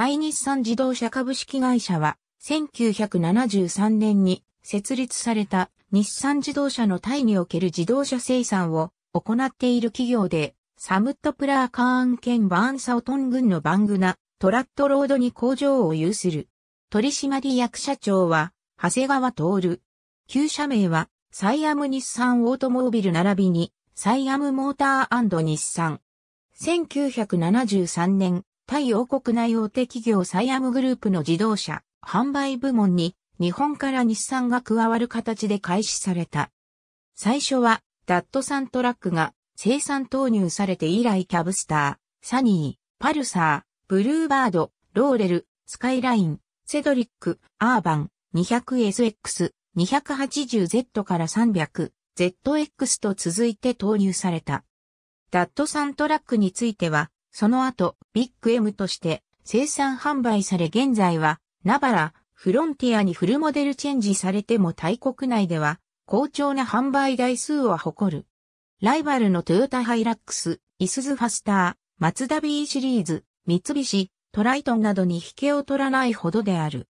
対日産自動車株式会社は、1973年に設立された日産自動車のタイにおける自動車生産を行っている企業で、サムットプラーカーン県バーンサオトン郡のバングナ、トラットロードに工場を有する。取締役社長は、長谷川徹。旧社名は、サイアム日産オートモービル並びに、サイアムモーター&日産。1973年、タイ王国内大手企業サイアムグループの自動車販売部門に、日本から日産が加わる形で開始された。最初は、ダットサントラックが生産投入されて以来キャブスター、サニー、パルサー、ブルーバード、ローレル、スカイライン、セドリック、アーバン、200SX、280Z から 300ZX と続いて投入された。ダットサントラックについては、その後、ビッグ M として生産販売され現在は、ナバラ、フロンティアにフルモデルチェンジされてもタイ国内では、好調な販売台数を誇る。ライバルのトヨタハイラックス、イスズファスター、マツダ B シリーズ、三菱、トライトンなどに引けを取らないほどである。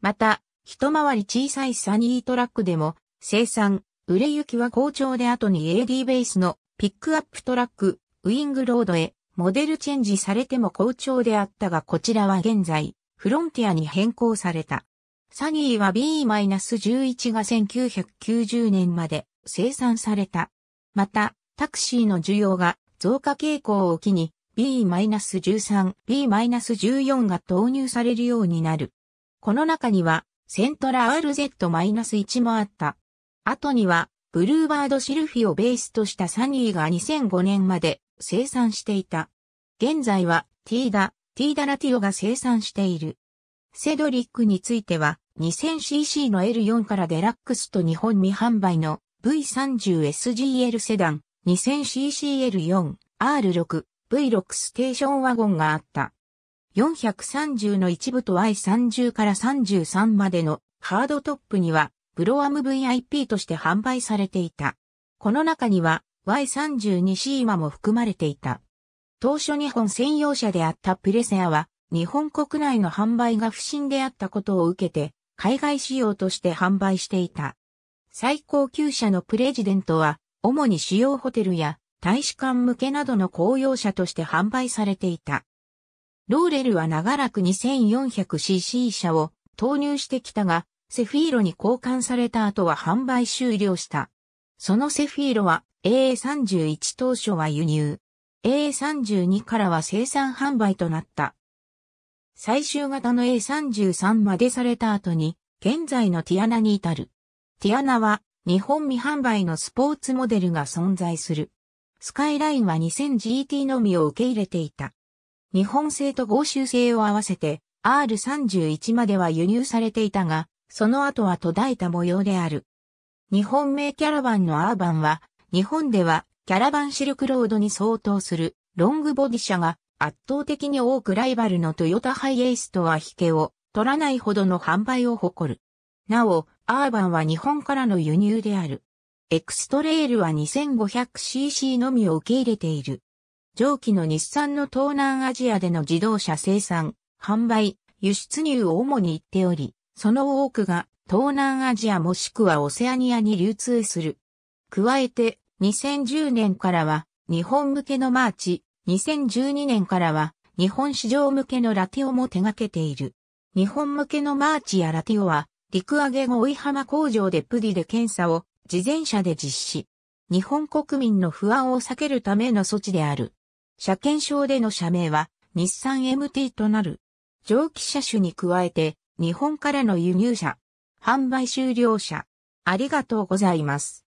また、一回り小さいサニートラックでも、生産、売れ行きは好調で後に AD ベースのピックアップトラック、ウィングロードへ、モデルチェンジされても好調であったがこちらは現在、フロンティアに変更された。サニーは B-11 が1990年まで生産された。また、タクシーの需要が増加傾向を機に B-13、B-14 が投入されるようになる。この中には、セントラ RZ-1 もあった。後には、ブルーバードシルフィをベースとしたサニーが2005年まで生産していた。現在は、ティーダラティオが生産している。セドリックについては、2000cc の L4 からデラックスと日本未販売の V30SGL セダン、2000ccL4、R6、V6 ステーションワゴンがあった。430の一部と Y30 から33までのハードトップには、ブロアム VIP として販売されていた。この中には、Y32 シーマも含まれていた。当初日本専用車であったプレセアは、日本国内の販売が不振であったことを受けて、海外仕様として販売していた。最高級車のプレジデントは、主に主要ホテルや大使館向けなどの公用車として販売されていた。ローレルは長らく 2400cc 車を投入してきたが、セフィーロに交換された後は販売終了した。そのセフィーロは AA31 当初は輸入。AA32 からは生産販売となった。最終型の A33 までされた後に、現在のティアナに至る。ティアナは、日本未販売のスポーツモデルが存在する。スカイラインは 2000GT のみを受け入れていた。日本製と豪州製を合わせて、R31 までは輸入されていたが、その後は途絶えた模様である。日本名キャラバンのアーバンは、日本ではキャラバンシルクロードに相当するロングボディ車が、圧倒的に多くライバルのトヨタハイエースとは引けを取らないほどの販売を誇る。なお、アーバンは日本からの輸入である。エクストレイルは 2500cc のみを受け入れている。上記の日産の東南アジアでの自動車生産、販売、輸出入を主に行っており、その多くが東南アジアもしくはオセアニアに流通する。加えて、2010年からは日本向けのマーチ、2012年からは日本市場向けのラティオも手掛けている。日本向けのマーチやラティオは陸揚げ後追浜工場でプディで検査を自前車で実施。日本国民の不安を避けるための措置である。車検証での社名は日産 MT となる。蒸気車種に加えて日本からの輸入車、販売終了車。ありがとうございます。